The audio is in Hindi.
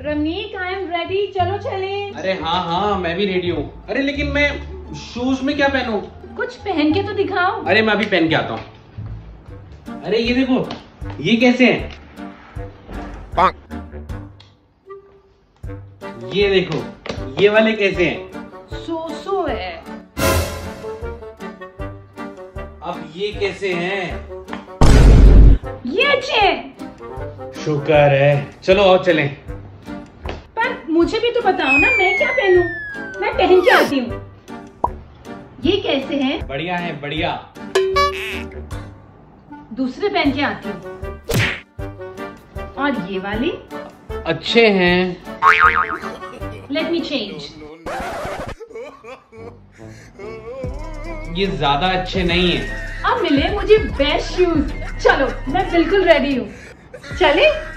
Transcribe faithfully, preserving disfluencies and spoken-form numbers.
रमनीक आई एम रेडी, चलो चलें। अरे हाँ हाँ मैं भी रेडी हूँ। अरे लेकिन मैं शूज में क्या पहनूं? कुछ पहन के तो दिखाओ। अरे मैं अभी पहन के आता हूँ। अरे ये देखो, ये कैसे है? ये देखो, ये वाले कैसे हैं? सो सो है। अब ये कैसे हैं? ये अच्छे हैं। शुक्र है, चलो आओ चलें। पर मुझे भी तो बताओ ना, मैं क्या पहनूं? मैं पहन के आती हूँ। ये कैसे हैं? बढ़िया है, बढ़िया। दूसरे पहन के आती हूँ। और ये वाले अच्छे हैं। Let me change. ये ज्यादा अच्छे नहीं है। अब मिले मुझे बेस्ट शूज। चलो मैं बिल्कुल रेडी हूँ, चले।